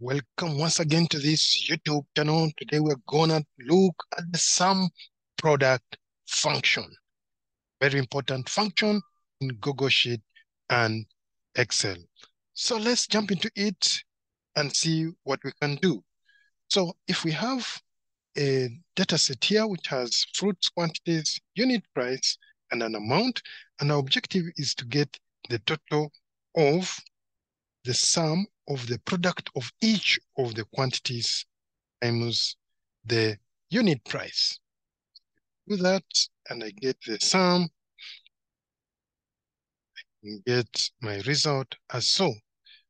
Welcome once again to this YouTube channel. Today we're gonna look at the sum product function. Very important function in Google Sheet and Excel. So let's jump into it and see what we can do. So if we have a data set here which has fruits, quantities, unit price, and an amount, and our objective is to get the total of the sum of the product of each of the quantities times the unit price. Do that, and I get the sum. I can get my result as so.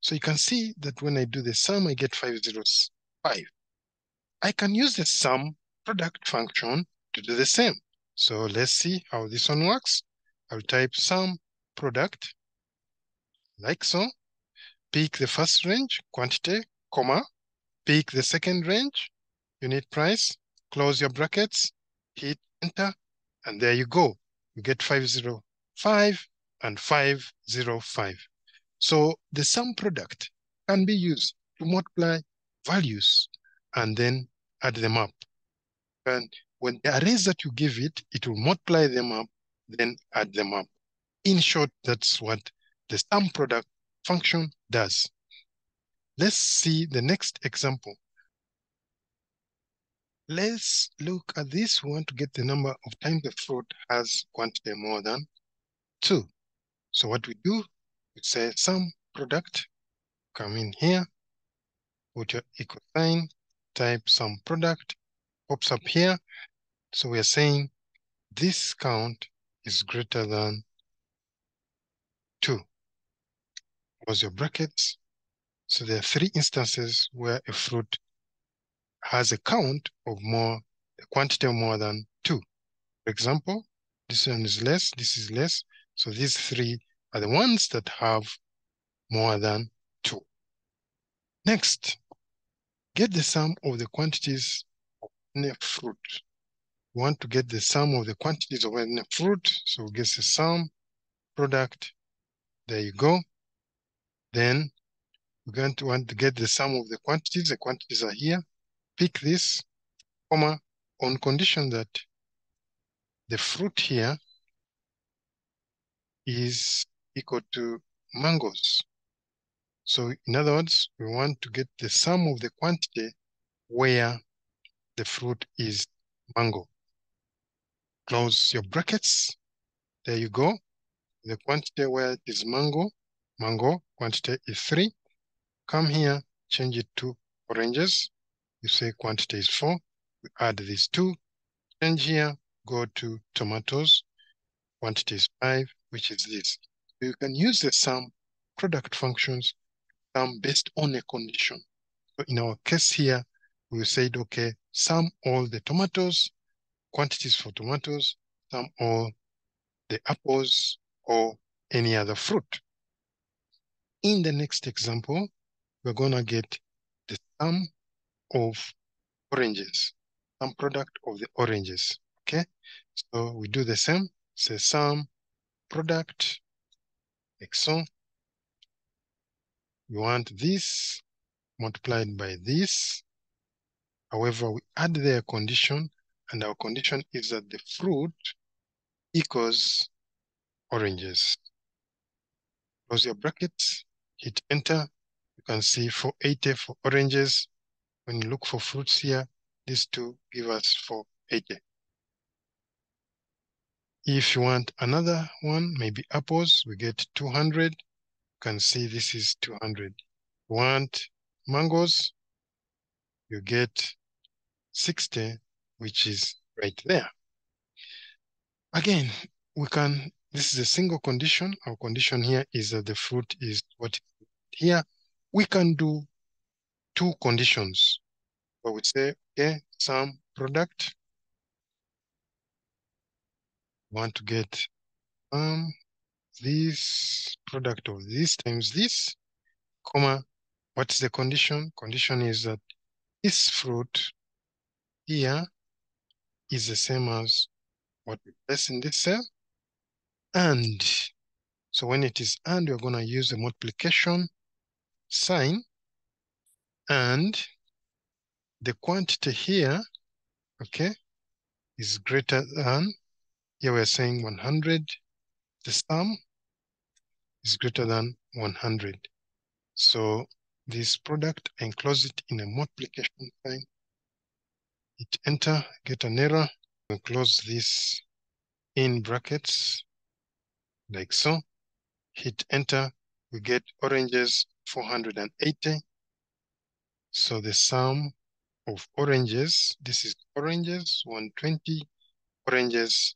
So you can see that when I do the sum, I get 505. I can use the sum product function to do the same. So let's see how this one works. I'll type sum product, like so. Pick the first range, quantity, comma. Pick the second range, unit price. Close your brackets, hit enter, and there you go. You get 505 and 505. So the sum product can be used to multiply values and then add them up. And when the arrays that you give it, it will multiply them up, then add them up. In short, that's what the sum product function does. Let's see the next example. Let's look at this one to get the number of times the fruit has quantity more than 2. So what we do, we say sum product, come in here, put your equal sign, type sum product, pops up here. So we are saying this count is greater than 2. Close your brackets. So there are 3 instances where a fruit has a count of a quantity of more than 2. For example, this one is less, this is less. So these 3 are the ones that have more than 2. Next, get the sum of the quantities of any fruit. We want to get the sum of the quantities of any fruit. So we get the sum product. There you go. Then we're going to want to get the sum of the quantities. The quantities are here. Pick this, comma, on condition that the fruit here is equal to mangoes. So in other words, we want to get the sum of the quantity where the fruit is mango. Close your brackets. There you go. The quantity where it is mango. Mango quantity is 3. Come here, change it to oranges. You say quantity is 4. We add these 2. Change here, go to tomatoes. Quantity is 5, which is this. So you can use the sum product functions based on a condition. So in our case here, we said, okay, sum all the tomatoes, quantities for tomatoes, sum all the apples or any other fruit. In the next example, we're going to get the sum of oranges, sum product of the oranges, okay? So we do the same, say sum product, like so. You want this multiplied by this. However, we add their condition, and our condition is that the fruit equals oranges. Close your brackets. Hit enter. You can see 480 for oranges. When you look for fruits here, these 2 give us 480. If you want another one, maybe apples, we get 200. You can see this is 200. You want mangoes, you get 60, which is right there. Again, we can. This is a single condition. Our condition here is that the fruit is what it is here. We can do 2 conditions. I would say, okay, sum product. Want to get this product of this times this, comma. What's the condition? Condition is that this fruit here is the same as what we place in this cell. And so when it is and, we're going to use the multiplication sign and the quantity here, okay, is greater than, here we're saying 100, the sum is greater than 100. So this product, I enclose it in a multiplication sign, hit enter, get an error, and close this in brackets, like so, hit enter, we get oranges 480. So the sum of oranges, this is oranges 120, oranges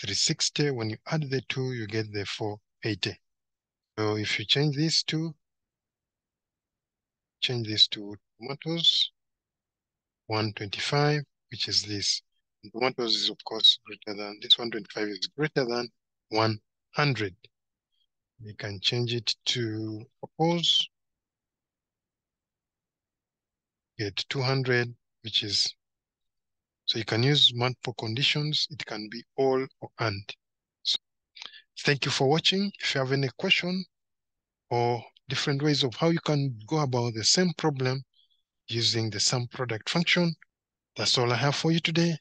360. When you add the two, you get the 480. So if you change this to tomatoes, 125, which is this. And tomatoes is of course greater than, this 125 is greater than 100. We can change it to apples, get 200, which is, so you can use multiple conditions. It can be all or and. So, thank you for watching. If you have any question or different ways of how you can go about the same problem using the sum product function, that's all I have for you today.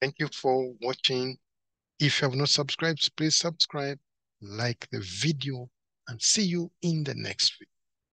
Thank you for watching. If you have not subscribed, please subscribe, like the video, and see you in the next video.